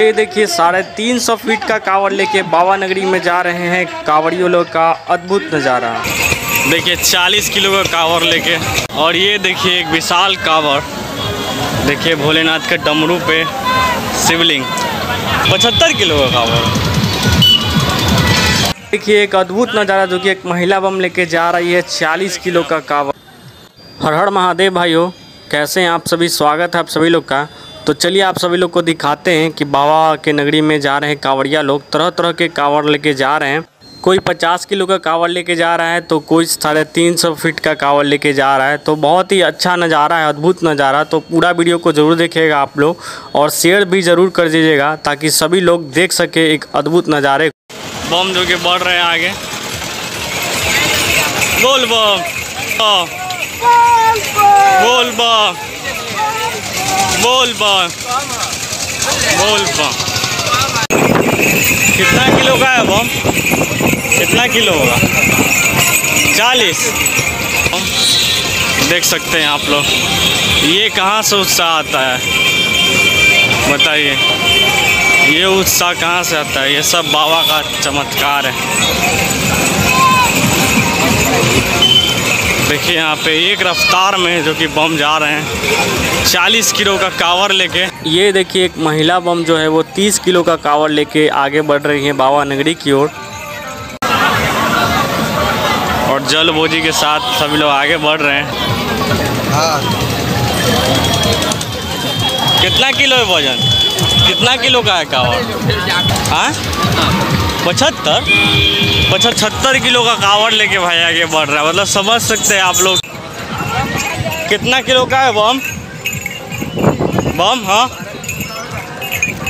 ये देखिए 350 फीट का काँवड़ लेके बाबा नगरी में जा रहे हैं काँवड़ियों लोग का अद्भुत नज़ारा। देखिए 40 किलो का काँवड़ लेके, और ये देखिए एक विशाल काँवड़, देखिए भोलेनाथ के डमरू पे शिवलिंग, 75 किलो का काँवड़। देखिए एक अद्भुत नज़ारा जो कि एक महिला बम लेके जा रही है 40 किलो का काँवड़। हर हर महादेव भाइयों, कैसे हैं आप सभी, स्वागत है आप सभी लोग का। तो चलिए आप सभी लोग को दिखाते हैं कि बाबा के नगरी में जा रहे हैं काँवड़िया लोग, तरह तरह के काँवड़ लेके जा रहे हैं। कोई 50 किलो का काँवड़ लेके जा रहा है, तो कोई 350 फीट का काँवड़ लेके जा रहा है। तो बहुत ही अच्छा नज़ारा है, अद्भुत नज़ारा। तो पूरा वीडियो को ज़रूर देखिएगा आप लोग, और शेयर भी ज़रूर कर दीजिएगा ताकि सभी लोग देख सके एक अद्भुत नज़ारे। बम जो कि बढ़ रहे हैं आगे, बोलबम बोलबम बोलबम बोलबम। कितना किलो का है बम, कितना किलो होगा? 40। देख सकते हैं आप लोग, ये कहाँ से उत्साह आता है बताइए, ये उत्साह कहाँ से आता है? ये सब बाबा का चमत्कार है। देखिए यहाँ पे एक रफ्तार में जो कि बम जा रहे हैं 40 किलो का काँवड़ लेके। ये देखिए एक महिला बम जो है वो 30 किलो का काँवड़ लेके आगे बढ़ रही है बाबा नगरी की ओर, और जलभोजी के साथ सभी लोग आगे बढ़ रहे हैं। हाँ। कितना किलो है वजन, कितना किलो का है काँवड़? 75 किलो का काँवड़ लेके भाई आगे बढ़ रहा है, मतलब समझ सकते हैं आप लोग। कितना किलो का है बम? बम हाँ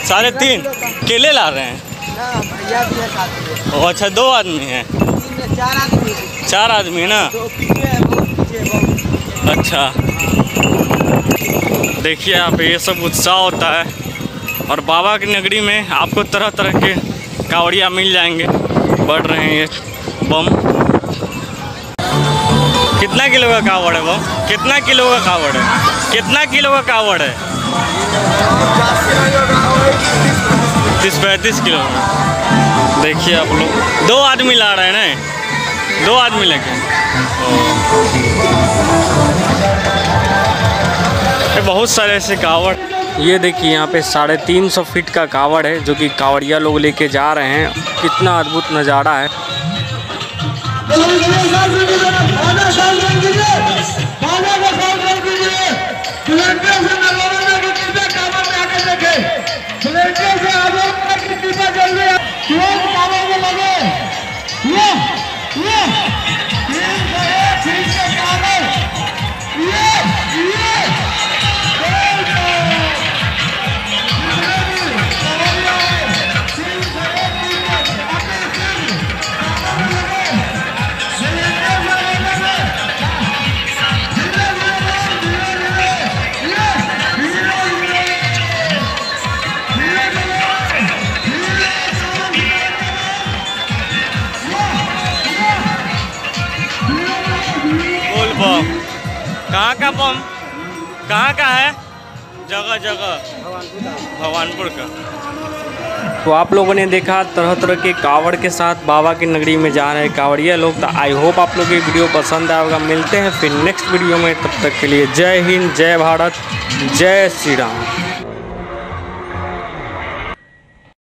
3.5 केले ला रहे हैं। अच्छा, 2 आदमी हैं, 4 आदमी है ना? अच्छा, देखिए आप, ये सब उत्साह होता है, और बाबा की नगरी में आपको तरह तरह के काँवड़िया मिल जाएंगे। बढ़ रहे हैं ये बम। कितना किलो का काँवड़ है बम? कितना किलो का काँवड़ है? कितना किलो का काँवड़ है? 30-35 किलो। देखिए आप लोग, 2 आदमी ला रहे हैं ना, 2 आदमी लगे। बहुत सारे ऐसे काँवड़। ये देखिए यहाँ पे 350 फीट का काँवड़ है जो कि काँवड़िया लोग लेके जा रहे हैं। कितना अद्भुत नज़ारा है। कहाँ का बम, कहाँ का है? जगह जगह भगवानपुर का। तो आप लोगों ने देखा तरह तरह के काँवड़ के साथ बाबा की नगरी में जा रहे हैं काँवड़िया लोग। तो आई होप आप लोग ये वीडियो पसंद आएगा। मिलते हैं फिर नेक्स्ट वीडियो में, तब तक के लिए जय हिंद, जय भारत, जय श्री राम।